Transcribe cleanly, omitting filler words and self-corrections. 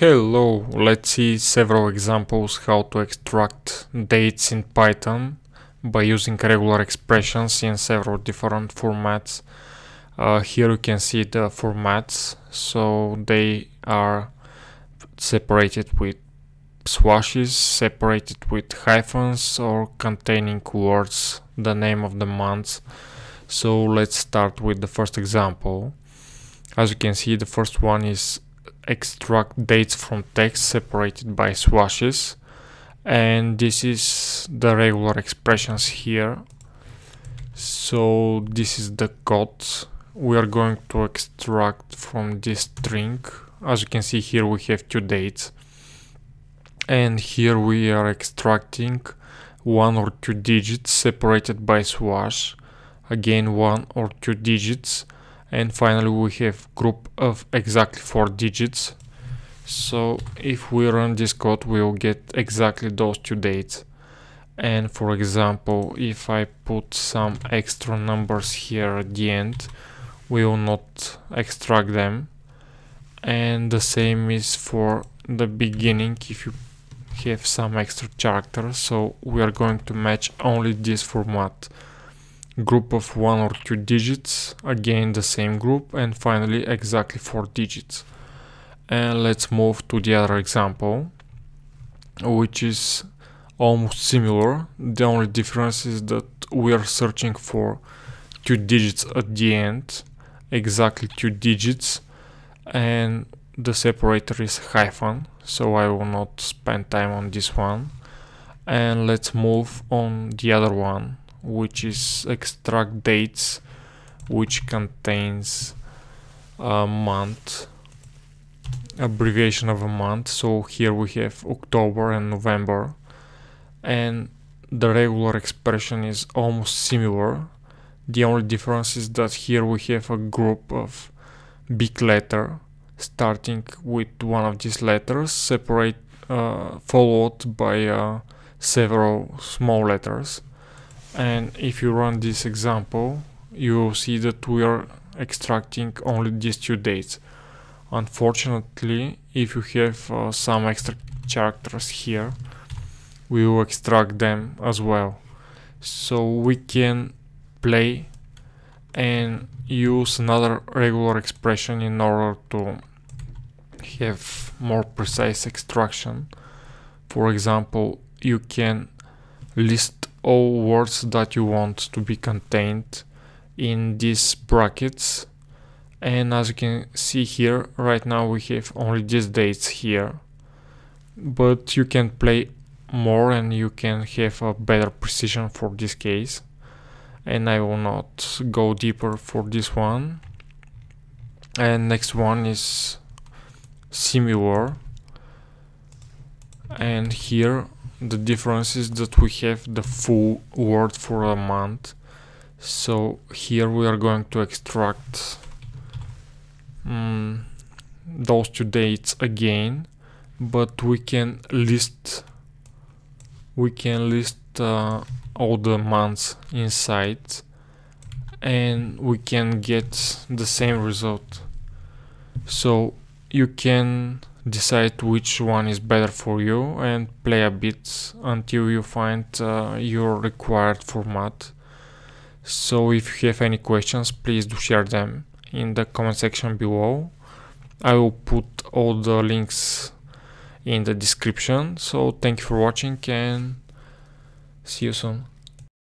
Hello, let's see several examples how to extract dates in Python by using regular expressions in several different formats. Here you can see the formats, so they are separated with slashes, separated with hyphens, or containing words, the name of the month. So let's start with the first example. As you can see, the first one is extract dates from text separated by slashes, and this is the regular expressions here. So this is the code we are going to extract from this string. As you can see here, we have two dates, and here we are extracting one or two digits separated by slash, again one or two digits, and finally we have group of exactly four digits. So if we run this code, we will get exactly those two dates. And for example, if I put some extra numbers here at the end, we will not extract them. And the same is for the beginning, if you have some extra characters. So we are going to match only this format. Group of one or two digits, again the same group, and finally exactly four digits. And let's move to the other example, which is almost similar. The only difference is that we are searching for two digits at the end, exactly two digits, and the separator is hyphen, so I will not spend time on this one. And let's move on the other one, which is extract dates, which contains a month, abbreviation of a month. So here we have October and November, and the regular expression is almost similar. The only difference is that here we have a group of big letter starting with one of these letters, followed by several small letters. And if you run this example, you will see that we are extracting only these two dates. Unfortunately, if you have some extra characters here, we will extract them as well. So we can play and use another regular expression in order to have more precise extraction. For example, you can list all words that you want to be contained in these brackets, and as you can see here, right now we have only these dates here, but you can play more and you can have a better precision for this case, and I will not go deeper for this one. And next one is similar, and here the difference is that we have the full word for a month. So here we are going to extract those two dates again, but we can list all the months inside, and we can get the same result. So you can decide which one is better for you and play a bit until you find your required format. So if you have any questions, please do share them in the comment section below. I will put all the links in the description. So thank you for watching and see you soon.